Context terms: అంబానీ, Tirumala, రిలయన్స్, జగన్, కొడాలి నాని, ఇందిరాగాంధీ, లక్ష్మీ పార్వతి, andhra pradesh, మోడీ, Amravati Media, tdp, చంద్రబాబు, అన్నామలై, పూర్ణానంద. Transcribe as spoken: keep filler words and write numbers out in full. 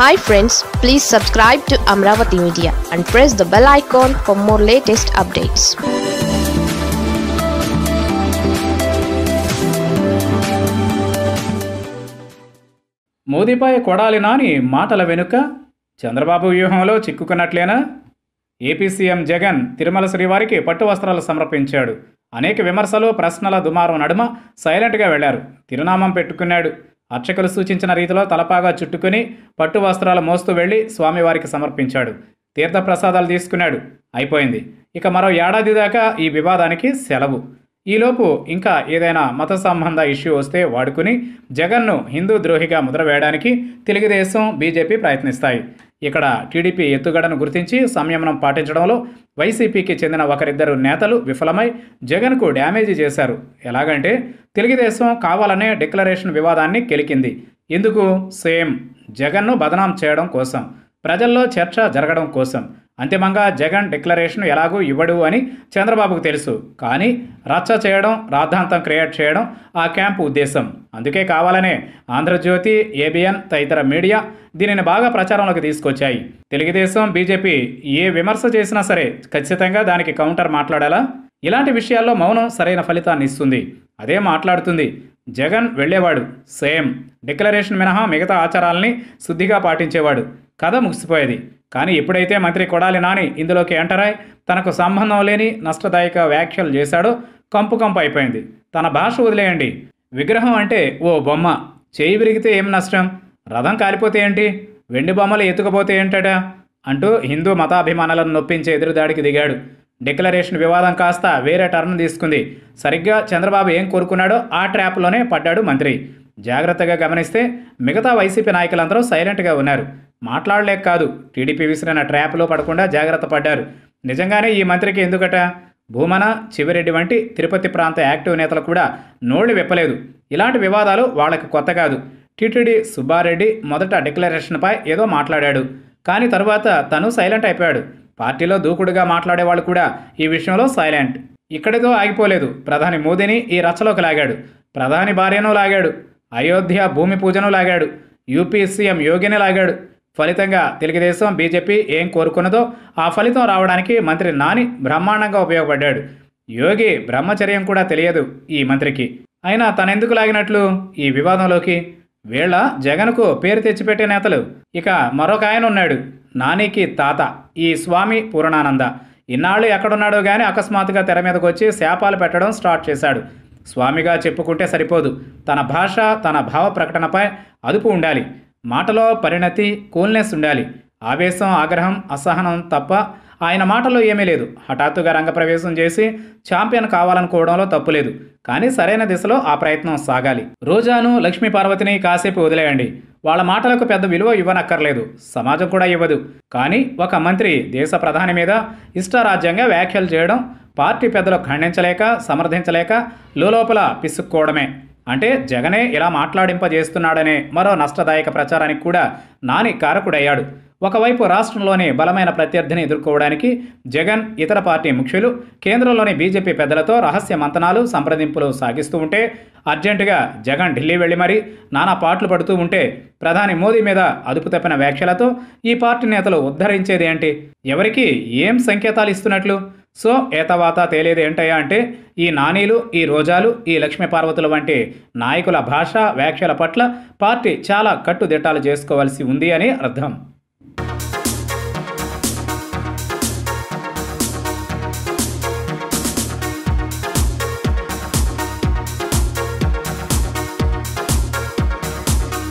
Hi friends, please subscribe to Amravati Media and press the bell icon for more latest updates. మోదీపై కొడాలి నాని మాటల వెనుక చంద్రబాబు వ్యూహంలో చిక్కుకున్నట్లేనా? AP CM జగన్ Tirumala శ్రీవారికి పట్టు వస్త్రాలు సమర్పించాడు. అనేక విమర్శలు, ప్రశ్నల దుమారం నడుమ సైలెంట్గా వెళ్లారు. తిరునామం పెట్టుకున్నాడు. అర్చకులు సూచించిన రీతిలో తలపాగా చుట్టుకుని పట్టు వస్త్రాలు మోస్తూ వెళ్లి స్వామివారికి సమర్పించాడు. తీర్థప్రసాదాలు తీసుకున్నాడు. అయిపోయింది. ఇక మరో ఏడాది దాకా ఈ వివాదానికి సెలవు. ఈలోపు ఇంకా ఏదైనా మత సంబంధ ఇష్యూ వస్తే వాడుకుని జగన్ను హిందూ ద్రోహిగా ముద్ర వేయడానికి తెలుగుదేశం, బీజేపీ ప్రయత్నిస్తాయి. ఇక్కడ టీడీపీ ఎత్తుగడను గుర్తించి సంయమనం పాటించడంలో వైసీపీకి చెందిన ఒకరిద్దరు నేతలు విఫలమై జగన్కు డ్యామేజీ చేశారు. ఎలాగంటే, తెలుగుదేశం కావాలనే డిక్లరేషన్ వివాదాన్ని కెలికింది. ఎందుకు? సేమ్ జగన్ను బదనాం చేయడం కోసం, ప్రజల్లో చర్చ జరగడం కోసం. అంతిమంగా జగన్ డిక్లరేషన్ ఎలాగూ ఇవ్వడు అని చంద్రబాబుకు తెలుసు. కానీ రచ్చ చేయడం, రాద్ధాంతం క్రియేట్ చేయడం ఆ క్యాంపు ఉద్దేశం. అందుకే కావాలనే ఆంధ్రజ్యోతి, ఏబిఎన్ తదితర మీడియా దీనిని బాగా ప్రచారంలోకి తీసుకొచ్చాయి. తెలుగుదేశం, బీజేపీ ఏ విమర్శ చేసినా సరే ఖచ్చితంగా దానికి కౌంటర్ మాట్లాడాలా? ఇలాంటి విషయాల్లో మౌనం సరైన ఫలితాన్ని ఇస్తుంది. అదే మాట్లాడుతుంది. జగన్ వెళ్ళేవాడు సేమ్ డిక్లరేషన్ మినహా మిగతా ఆచారాలని శుద్ధిగా పాటించేవాడు. కథ ముగిసిపోయేది. కానీ ఎప్పుడైతే మంత్రి కొడాలి నాని ఇందులోకి ఎంటర్ అయి తనకు సంబంధం లేని నష్టదాయక వ్యాఖ్యలు చేశాడో కంపు కంపు అయిపోయింది. తన భాష వదిలేయండి. విగ్రహం అంటే ఓ బొమ్మ. చేయి విరిగితే ఏం నష్టం? రథం కాలిపోతే ఏంటి? వెండి బొమ్మలు ఎత్తుకపోతే ఏంటట అంటూ హిందూ మతాభిమానాలను నొప్పించే ఎదురుదాడికి దిగాడు. డిక్లరేషన్ వివాదం కాస్త వేరే టర్న్ తీసుకుంది. సరిగ్గా చంద్రబాబు ఏం కోరుకున్నాడో ఆ ట్రాప్లోనే పడ్డాడు మంత్రి. జాగ్రత్తగా గమనిస్తే మిగతా వైసీపీ నాయకులందరూ సైలెంట్గా ఉన్నారు. మాట్లాడలేక కాదు, టీడీపీ విసిరిన ట్రాప్లో పడకుండా జాగ్రత్త పడ్డారు. నిజంగానే ఈ మంత్రికి ఎందుకట? భూమన, చివరెడ్డి వంటి తిరుపతి ప్రాంత యాక్టివ్ నేతలు కూడా నోళ్లు విప్పలేదు. ఇలాంటి వివాదాలు వాళ్ళకి కొత్త కాదు. టీటీడీ సుబ్బారెడ్డి మొదట డిక్లరేషన్పై ఏదో మాట్లాడాడు. కానీ తరువాత తను సైలెంట్ అయిపోయాడు. పార్టీలో దూకుడుగా మాట్లాడేవాళ్ళు కూడా ఈ విషయంలో సైలెంట్. ఇక్కడితో ఆగిపోలేదు. ప్రధాని మోదీని ఈ రచ్చలోకి లాగాడు. ప్రధాని భార్యను లాగాడు. అయోధ్య భూమి పూజను లాగాడు. యూపీ సీఎం యోగిని లాగాడు. ఫలితంగా తెలుగుదేశం, బీజేపీ ఏం కోరుకున్నదో ఆ ఫలితం రావడానికి మంత్రి నాని బ్రహ్మాండంగా ఉపయోగపడ్డాడు. యోగి బ్రహ్మచర్యం కూడా తెలియదు ఈ మంత్రికి. అయినా తనెందుకు లాగినట్లు ఈ వివాదంలోకి? వీళ్ళ జగన్కు పేరు తెచ్చిపెట్టే నేతలు. ఇక మరొక ఆయన ఉన్నాడు, నానికి తాత, ఈ స్వామి పూర్ణానంద. ఇన్నాళ్ళు ఎక్కడున్నాడో కానీ అకస్మాత్తుగా తెర మీదకు వచ్చి శాపాలు పెట్టడం స్టార్ట్ చేశాడు. స్వామిగా చెప్పుకుంటే సరిపోదు. తన భాష, తన భావ ప్రకటనపై అదుపు ఉండాలి. మాటలో పరిణతి, కూల్నెస్ ఉండాలి. ఆవేశం, ఆగ్రహం, అసహనం తప్ప ఆయన మాటల్లో ఏమీ లేదు. హఠాత్తుగా రంగప్రవేశం చేసి ఛాంపియన్ కావాలనుకోవడంలో తప్పులేదు. కానీ సరైన దిశలో ఆ ప్రయత్నం సాగాలి. రోజాను, లక్ష్మీ పార్వతిని కాసేపు వదిలేయండి. వాళ్ళ మాటలకు పెద్ద విలువ ఇవ్వనక్కర్లేదు. సమాజం కూడా ఇవ్వదు. కానీ ఒక మంత్రి దేశ ప్రధాని మీద ఇష్టారాజ్యంగా వ్యాఖ్యలు చేయడం పార్టీ పెద్దలు ఖండించలేక, సమర్థించలేక లోలోపల పిసుక్కోవడమే. అంటే జగనే ఇలా మాట్లాడింపజేస్తున్నాడనే మరో నష్టదాయక ప్రచారానికి కూడా నాని కారకుడయ్యాడు. ఒకవైపు రాష్ట్రంలోని బలమైన ప్రత్యర్థిని ఎదుర్కోవడానికి జగన్, ఇతర పార్టీ ముఖ్యులు కేంద్రంలోని బీజేపీ పెద్దలతో రహస్య మంతనాలు, సంప్రదింపులు సాగిస్తూ ఉంటే, అర్జెంటుగా జగన్ ఢిల్లీ వెళ్ళి మరీ నానా పాటలు పడుతూ ఉంటే, ప్రధాని మోదీ మీద అదుపు తప్పిన వ్యాఖ్యలతో ఈ పార్టీ నేతలు ఉద్ధరించేది ఏంటి? ఎవరికి ఏం సంకేతాలు ఇస్తున్నట్లు? సో ఏతవాత తేలేది ఏంటయ్యా అంటే, ఈ నానీలు, ఈ రోజాలు, ఈ లక్ష్మీ పార్వతుల వంటి నాయకుల భాష, వ్యాఖ్యల పట్ల పార్టీ చాలా కట్టుదిట్టాలు చేసుకోవాల్సి ఉంది అని అర్థం.